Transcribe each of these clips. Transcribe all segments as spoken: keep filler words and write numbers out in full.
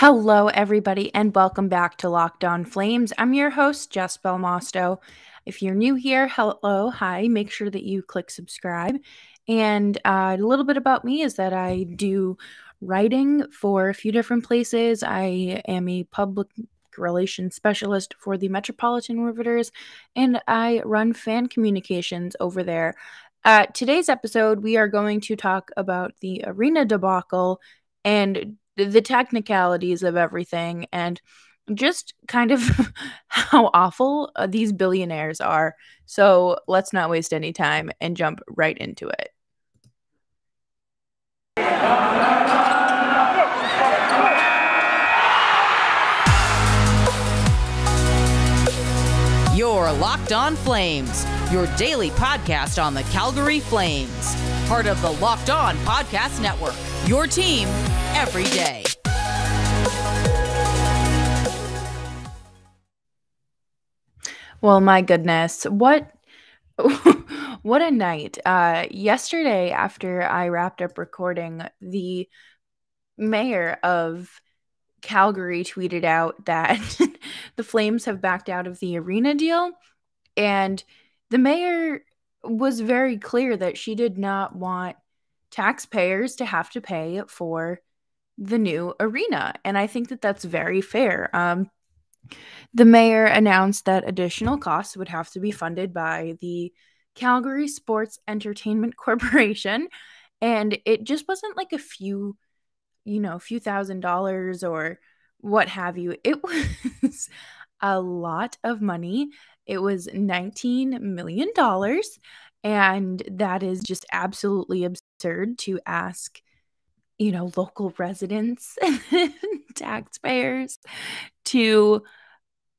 Hello, everybody, and welcome back to Locked On Flames. I'm your host, Jess Belmosto. If you're new here, hello, hi. Make sure that you click subscribe. And uh, a little bit about me is that I do writing for a few different places. I am a public relations specialist for the Metropolitan Riveters, and I run fan communications over there. Uh, today's episode, we are going to talk about the arena debacle and the technicalities of everything and just kind of how awful these billionaires are. So let's not waste any time and jump right into it. You're Locked On Flames, your daily podcast on the Calgary Flames, part of the Locked On Podcast Network, your team every day. Well, my goodness, what what a night. Uh, yesterday, after I wrapped up recording, the mayor of Calgary tweeted out that the Flames have backed out of the arena deal, and the mayor was very clear that she did not want taxpayers to have to pay for the new arena, and I think that that's very fair. Um, the mayor announced that additional costs would have to be funded by the Calgary Sports Entertainment Corporation, and it just wasn't like a few, you know, a few thousand dollars or what have you. It was a lot of money. It was nineteen million dollars, and that is just absolutely absurd to ask, you know, local residents and taxpayers to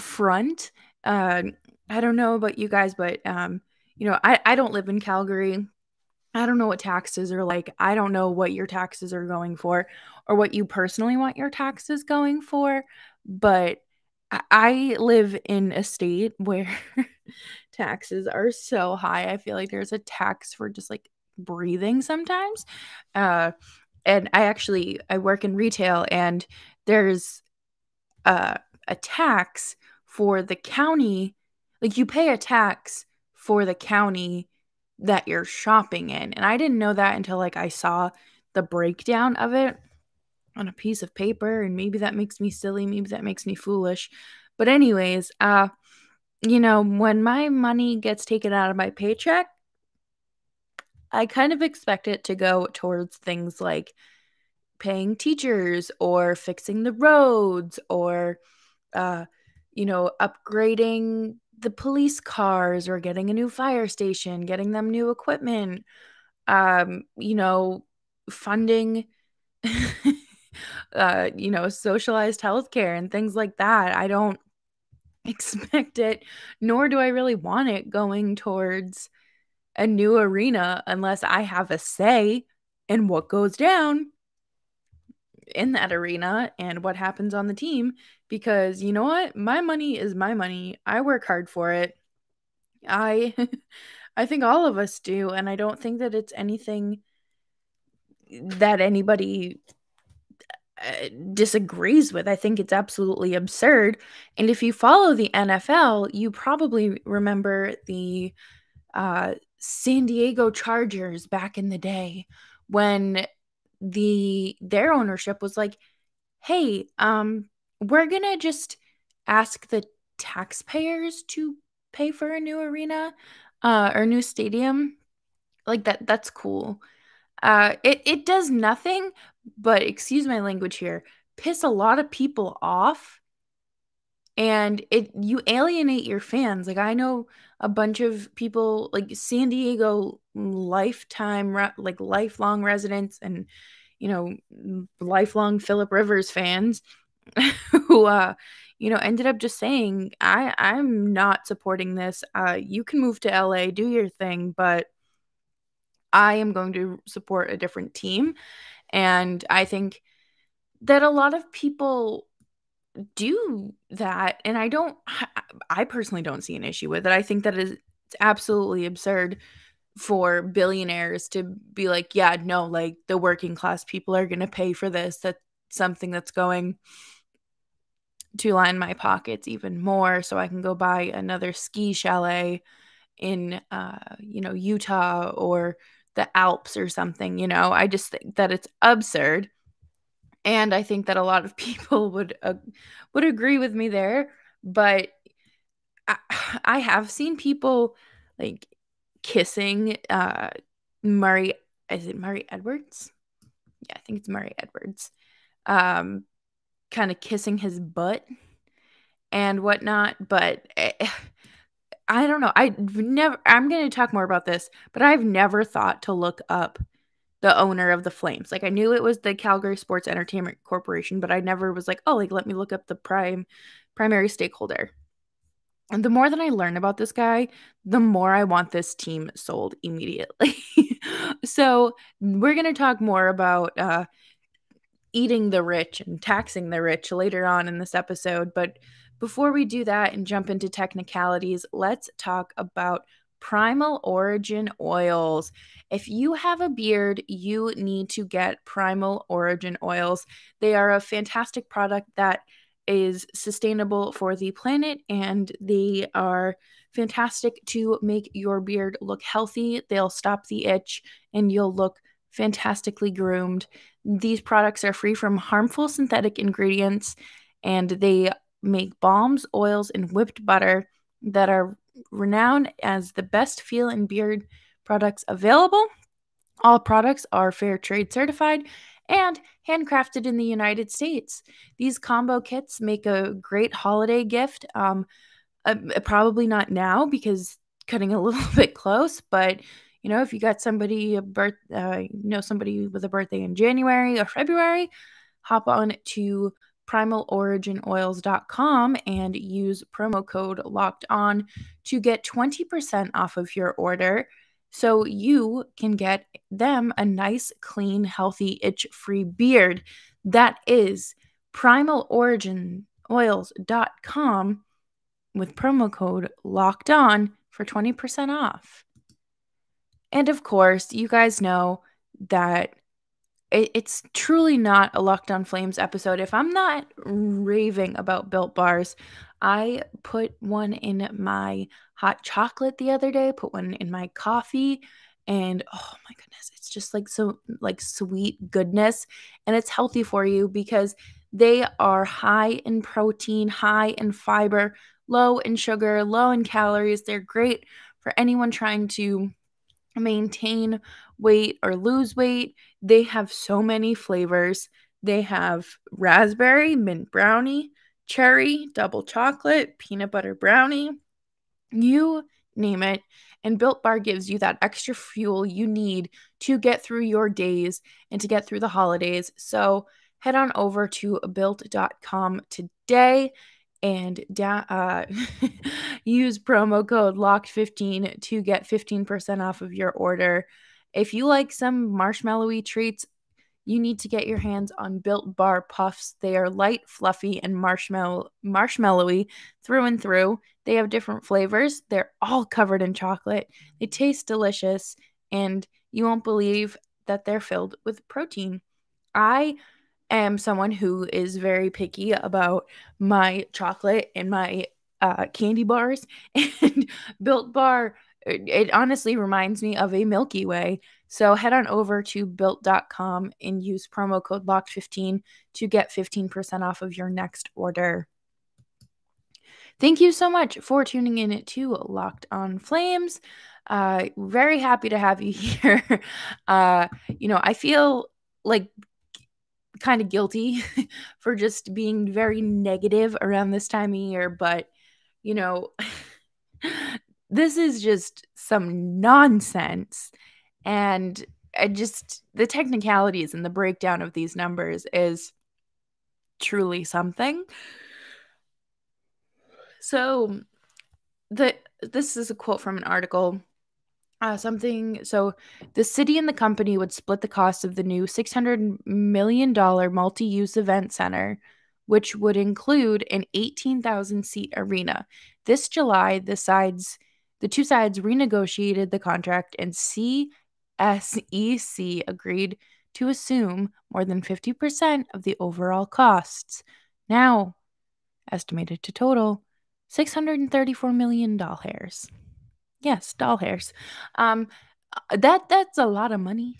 front. Uh, I don't know about you guys, but, um, you know, I, I don't live in Calgary. I don't know what taxes are like. I don't know what your taxes are going for or what you personally want your taxes going for. But I live in a state where taxes are so high. I feel like there's a tax for just like breathing sometimes. Uh, and I actually, I work in retail, and there's uh, a tax for the county. Like, you pay a tax for the county that you're shopping in. And I didn't know that until like I saw the breakdown of it on a piece of paper. And maybe that makes me silly. Maybe that makes me foolish. But anyways, uh, you know, when my money gets taken out of my paycheck, I kind of expect it to go towards things like paying teachers or fixing the roads or, uh, you know, upgrading the police cars or getting a new fire station, getting them new equipment, um, you know, funding, uh, you know, socialized healthcare and things like that. I don't expect it, nor do I really want it going towards a new arena unless I have a say in what goes down in that arena and what happens on the team, because you know what, my money is my money. I work hard for it. I I think all of us do, and I don't think that it's anything that anybody uh, disagrees with. I think it's absolutely absurd. And if you follow the N F L, you probably remember the uh San Diego Chargers back in the day when the their ownership was like, hey, um, we're going to just ask the taxpayers to pay for a new arena uh, or new stadium. Like, that, that's cool. Uh, it, it does nothing but, excuse my language here, piss a lot of people off, and it you alienate your fans. Like, I know a bunch of people, like San Diego lifetime, like lifelong residents and, you know, lifelong Philip Rivers fans who, uh, you know, ended up just saying, I, I'm not supporting this. Uh, you can move to L A, do your thing, but I am going to support a different team. And I think that a lot of people do that, and I don't, I personally don't see an issue with it. I think that it's absolutely absurd for billionaires to be like, yeah, no, like the working class people are going to pay for this. That something that's going to line my pockets even more so I can go buy another ski chalet in, uh, you know, Utah or the Alps or something. You know, I just think that it's absurd. And I think that a lot of people would uh, would agree with me there. But I, I have seen people like kissing uh, Murray. Is it Murray Edwards? Yeah, I think it's Murray Edwards. Um, kind of kissing his butt and whatnot. But it, I don't know. I've never. I'm going to talk more about this, but I've never thought to look up the owner of the Flames. Like, I knew it was the Calgary Sports Entertainment Corporation, but I never was like, oh, like, let me look up the prime primary stakeholder. And the more that I learn about this guy, the more I want this team sold immediately. So we're going to talk more about uh, eating the rich and taxing the rich later on in this episode. But before we do that and jump into technicalities, let's talk about Primal Origin Oils. If you have a beard, you need to get Primal Origin Oils. They are a fantastic product that is sustainable for the planet, and they are fantastic to make your beard look healthy. They'll stop the itch, and you'll look fantastically groomed. These products are free from harmful synthetic ingredients, and they make balms, oils, and whipped butter that are renowned as the best feel and beard products available. All products are fair trade certified and handcrafted in the United States. These combo kits make a great holiday gift. Um, uh, probably not now because cutting a little bit close, but you know, if you got somebody a birth, uh, you know, somebody with a birthday in January or February, hop on to primal origin oils dot com and use promo code locked on to get twenty percent off of your order, so you can get them a nice, clean, healthy, itch-free beard. That is primal origin oils dot com with promo code locked on for twenty percent off. And of course, you guys know that it's truly not a Locked On Flames episode if I'm not raving about Built Bars. I put one in my hot chocolate the other day, put one in my coffee, and oh my goodness, it's just like so like sweet goodness, and it's healthy for you because they are high in protein, high in fiber, low in sugar, low in calories. They're great for anyone trying to maintain weight or lose weight. They have so many flavors. They have raspberry, mint brownie, cherry, double chocolate, peanut butter brownie, you name it. And Built Bar gives you that extra fuel you need to get through your days and to get through the holidays. So head on over to built dot com today and da- uh, use promo code locked fifteen to get fifteen percent off of your order. If you like some marshmallowy treats, you need to get your hands on Built Bar Puffs. They are light, fluffy, and marshmallow marshmallowy through and through. They have different flavors. They're all covered in chocolate. They taste delicious, and you won't believe that they're filled with protein. I am someone who is very picky about my chocolate and my uh, candy bars, and Built Bar, it honestly reminds me of a Milky Way. So head on over to built dot com and use promo code locked fifteen to get fifteen percent off of your next order. Thank you so much for tuning in to Locked On Flames. Uh, very happy to have you here. Uh, you know, I feel like kind of guilty for just being very negative around this time of year, but you know, this is just some nonsense, and I just the technicalities and the breakdown of these numbers is truly something. So the this is a quote from an article. Uh, something, so the city and the company would split the cost of the new six hundred million dollars multi-use event center, which would include an eighteen thousand seat arena. This July, the sides... The two sides renegotiated the contract, and C S E C agreed to assume more than fifty percent of the overall costs, now estimated to total six hundred thirty-four million dollars. Yes, doll hairs. Um, that, that's a lot of money.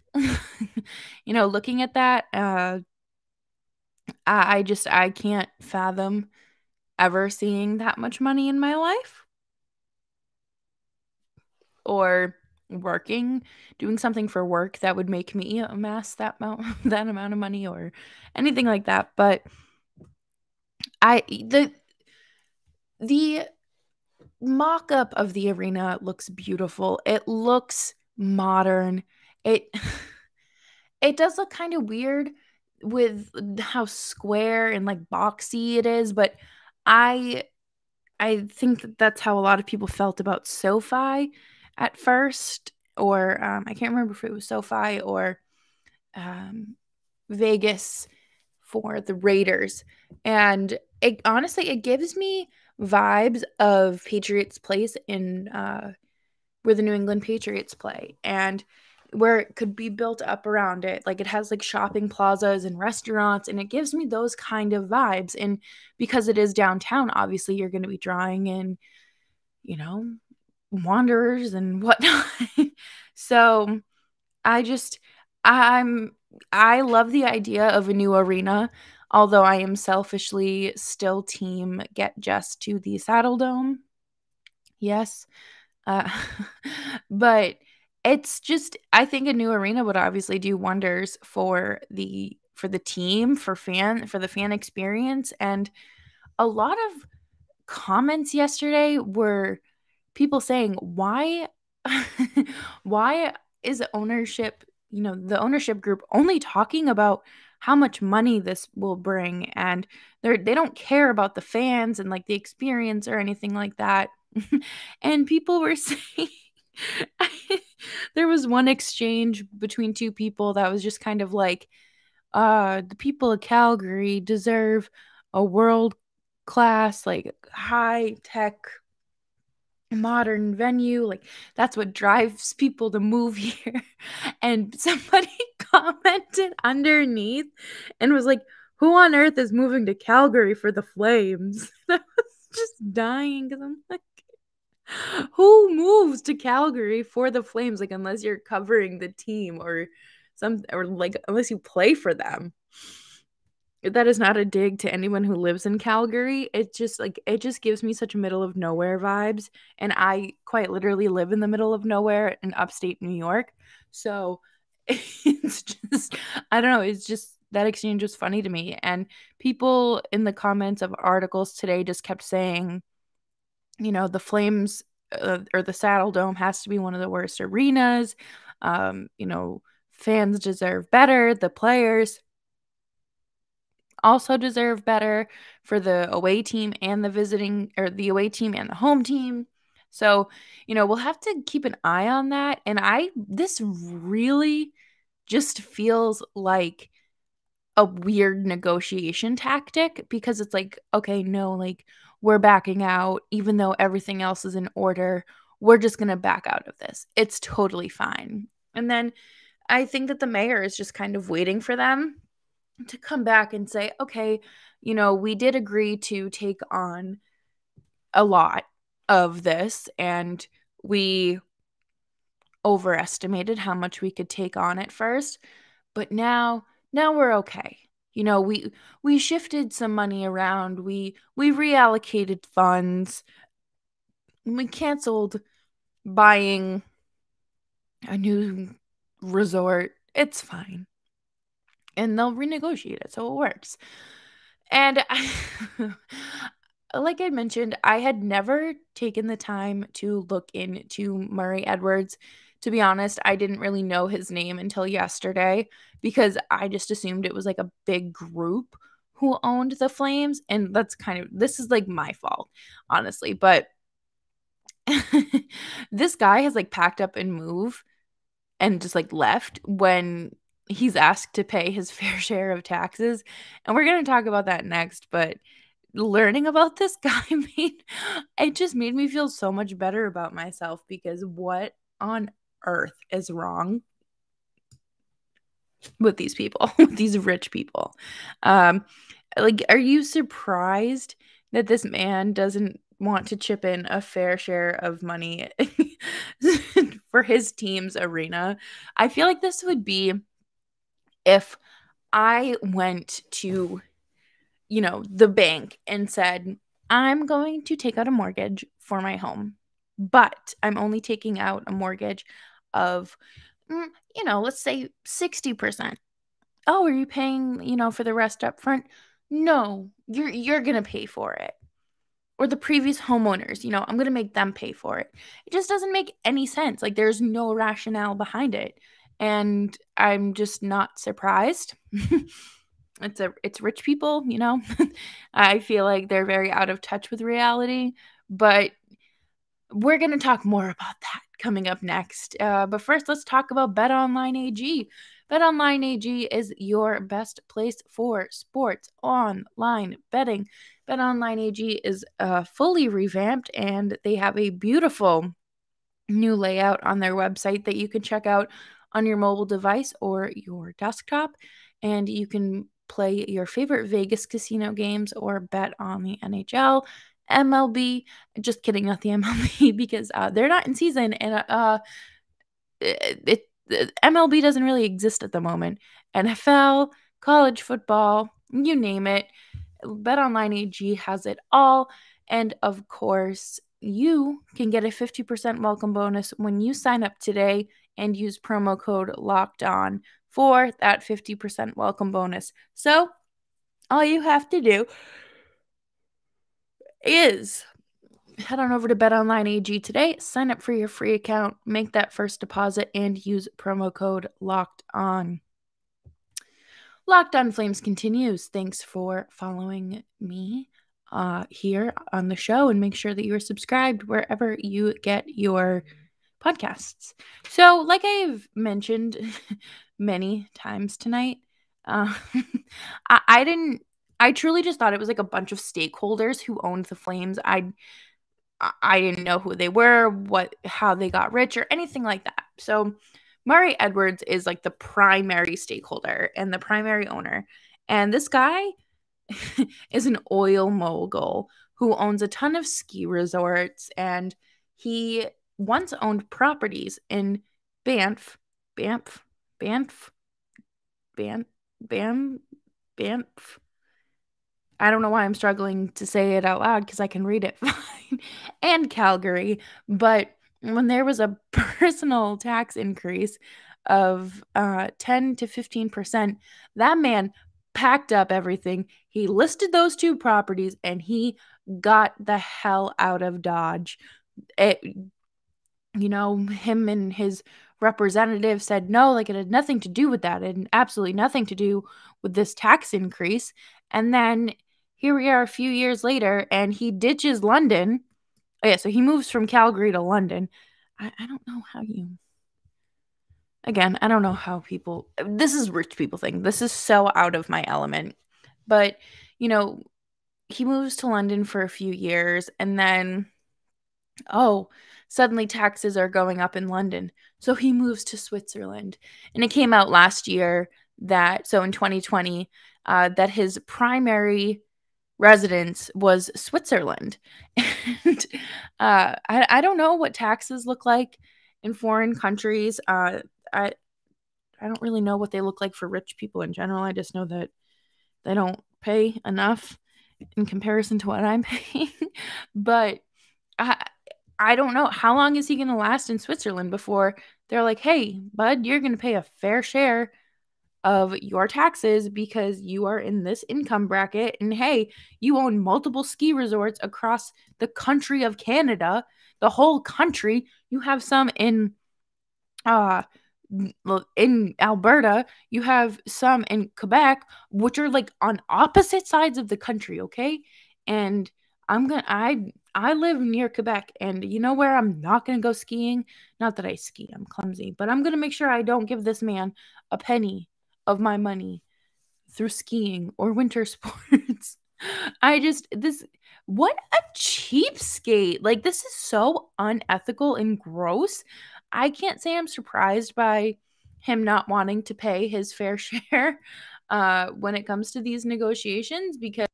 You know, looking at that, uh, I, I just, I can't fathom ever seeing that much money in my life. Or working, doing something for work that would make me amass that amount, that amount of money or anything like that. But I, the, the mock-up of the arena looks beautiful. It looks modern. It, it does look kind of weird with how square and like boxy it is, but I, I think that that's how a lot of people felt about SoFi at first, or um, I can't remember if it was SoFi or um, Vegas for the Raiders. And it, honestly, it gives me vibes of Patriots Place in uh, where the New England Patriots play, and where it could be built up around it. Like, it has like shopping plazas and restaurants, and it gives me those kind of vibes. And because it is downtown, obviously you're going to be drawing in, you know, wanderers and whatnot. So I just, I'm, I love the idea of a new arena, although I am selfishly still team get Jess to the Saddledome. Yes. Uh, but it's just, I think a new arena would obviously do wonders for the for the team, for fan, for the fan experience. And a lot of comments yesterday were people saying, why why is ownership, you know, the ownership group only talking about how much money this will bring, and they they don't care about the fans and like the experience or anything like that. And people were saying there was one exchange between two people that was just kind of like, uh, the people of Calgary deserve a world-class, like, high-tech, modern venue. Like, that's what drives people to move here. And somebody commented underneath and was like, who on earth is moving to Calgary for the Flames? And I was just dying because I'm like, who moves to Calgary for the Flames? Like, unless you're covering the team or some, or like, unless you play for them. That is not a dig to anyone who lives in Calgary. It just like, it just gives me such middle of nowhere vibes. And I quite literally live in the middle of nowhere in upstate New York. So it's just, I don't know. It's just, that exchange was funny to me. And people in the comments of articles today just kept saying, you know, the Flames uh, or the Saddledome has to be one of the worst arenas. Um, you know, fans deserve better. The players also deserve better for the away team and the visiting, or the away team and the home team. So, you know, we'll have to keep an eye on that. And I, this really just feels like a weird negotiation tactic, because it's like, okay, no, like, we're backing out, even though everything else is in order. We're just going to back out of this. It's totally fine. And then I think that the mayor is just kind of waiting for them to come back and say, okay, you know, we did agree to take on a lot of this, and we overestimated how much we could take on at first, but now, now we're okay. You know, we we shifted some money around. We we reallocated funds. We canceled buying a new resort. It's fine. And they'll renegotiate it, so it works. And I, like I mentioned, I had never taken the time to look into Murray Edwards. To be honest, I didn't really know his name until yesterday, because I just assumed it was like a big group who owned the Flames. And that's kind of, this is like my fault, honestly. But this guy has like packed up and moved and just like left when he's asked to pay his fair share of taxes. And we're going to talk about that next. But learning about this guy made, it just made me feel so much better about myself, because what on earth is wrong with these people, with these rich people. Um, like, are you surprised that this man doesn't want to chip in a fair share of money for his team's arena? I feel like this would be if I went to, you know, the bank and said, I'm going to take out a mortgage for my home, but I'm only taking out a mortgage of, you know, let's say sixty percent. Oh, are you paying, you know, for the rest up front? No, you're, you're going to pay for it. Or the previous homeowners, you know, I'm going to make them pay for it. It just doesn't make any sense. Like, there's no rationale behind it. And I'm just not surprised. It's a, it's rich people, you know. I feel like they're very out of touch with reality. But we're going to talk more about that coming up next. Uh, but first, let's talk about BetOnline A G. BetOnline A G is your best place for sports online betting. BetOnline A G is uh, fully revamped, and they have a beautiful new layout on their website that you can check out on your mobile device or your desktop, and you can play your favorite Vegas casino games or bet on the N H L, M L B. Just kidding, not the M L B, because uh, they're not in season, and uh, it, it, M L B doesn't really exist at the moment. N F L, college football, you name it. BetOnline A G has it all, and of course, you can get a fifty percent welcome bonus when you sign up today and use promo code LOCKEDON for that fifty percent welcome bonus. So, all you have to do is head on over to BetOnline A G today, sign up for your free account, make that first deposit, and use promo code LOCKEDON. Locked On Flames continues. Thanks for following me uh, here on the show, and make sure that you are subscribed wherever you get your podcasts. So, like I've mentioned many times tonight, uh, I, I didn't, I truly just thought it was like a bunch of stakeholders who owned the Flames. I, I didn't know who they were, what, how they got rich, or anything like that. So, Murray Edwards is like the primary stakeholder and the primary owner. And this guy is an oil mogul who owns a ton of ski resorts. And he once owned properties in Banff, Banff, Banff, Banff, Banff, Banff. I don't know why I'm struggling to say it out loud because I can read it fine. And Calgary. But when there was a personal tax increase of uh, ten to fifteen percent, that man packed up everything. He listed those two properties, and he got the hell out of Dodge. It, you know, him and his representative said, no, like, it had nothing to do with that. It had absolutely nothing to do with this tax increase. And then here we are a few years later, and he ditches London. Oh, yeah, so he moves from Calgary to London. I, I don't know how you... Again, I don't know how people... This is rich people thing. This is so out of my element. But, you know, he moves to London for a few years, and then, oh, suddenly taxes are going up in London. So he moves to Switzerland. And it came out last year that... So in twenty twenty, uh, that his primary residence was Switzerland. And uh, I, I don't know what taxes look like in foreign countries. Uh, I I don't really know what they look like for rich people in general. I just know that they don't pay enough in comparison to what I'm paying. But I, I don't know. How long is he going to last in Switzerland before they're like, hey, bud, you're going to pay a fair share of your taxes because you are in this income bracket, and hey, you own multiple ski resorts across the country of Canada, the whole country. You have some in uh in Alberta, you have some in Quebec, which are like on opposite sides of the country, okay? And I'm gonna I I live near Quebec, and you know where I'm not gonna go skiing? Not that I ski, I'm clumsy, but I'm gonna make sure I don't give this man a penny of my money through skiing or winter sports. I just, this, what a cheapskate. Like, this is so unethical and gross. I can't say I'm surprised by him not wanting to pay his fair share uh, when it comes to these negotiations, because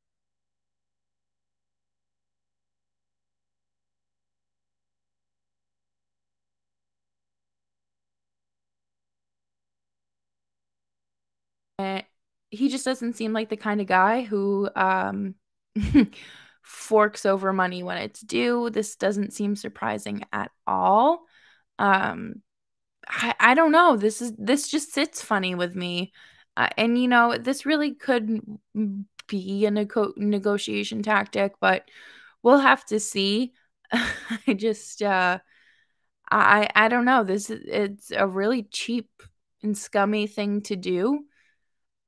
he just doesn't seem like the kind of guy who um, forks over money when it's due. This doesn't seem surprising at all. Um, I, I don't know. This is this just sits funny with me. Uh, and, you know, this really could be a nego- negotiation tactic, but we'll have to see. I just, uh, I, I don't know. This is, it's a really cheap and scummy thing to do.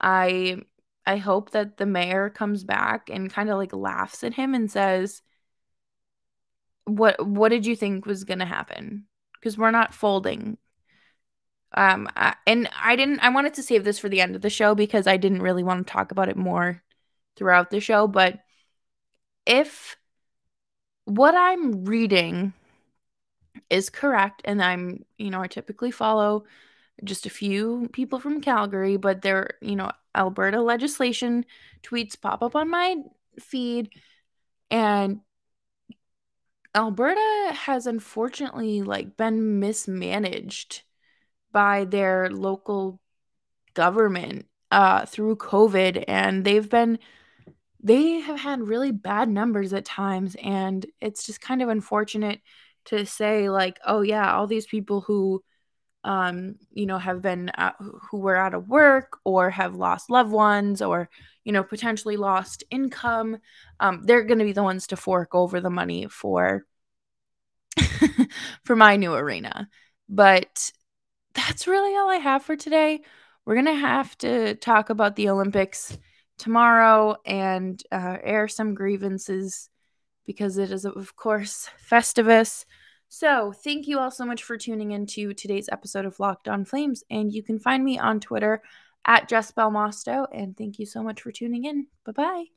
I I hope that the mayor comes back and kind of like laughs at him and says, "What what did you think was gonna happen? Because we're not folding." Um, I, and I didn't. I wanted to save this for the end of the show because I didn't really want to talk about it more throughout the show. But if what I'm reading is correct, and I'm, you know, I typically follow just a few people from Calgary, but there, you know, Alberta legislation tweets pop up on my feed, and Alberta has unfortunately like been mismanaged by their local government uh, through COVID, and they've been, they have had really bad numbers at times, and it's just kind of unfortunate to say like, oh yeah, all these people who um, you know, have been, uh, who were out of work or have lost loved ones or, you know, potentially lost income. Um, they're going to be the ones to fork over the money for, for my new arena. But that's really all I have for today. We're going to have to talk about the Olympics tomorrow and, uh, air some grievances because it is, of course, Festivus. So thank you all so much for tuning into today's episode of Locked On Flames, and you can find me on Twitter at Jess Belmosto, and thank you so much for tuning in. Bye-bye.